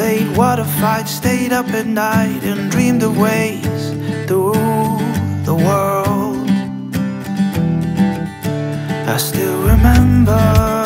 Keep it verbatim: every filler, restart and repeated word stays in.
played. What if I'd stayed up at night and dreamed of ways to rule the world? I still remember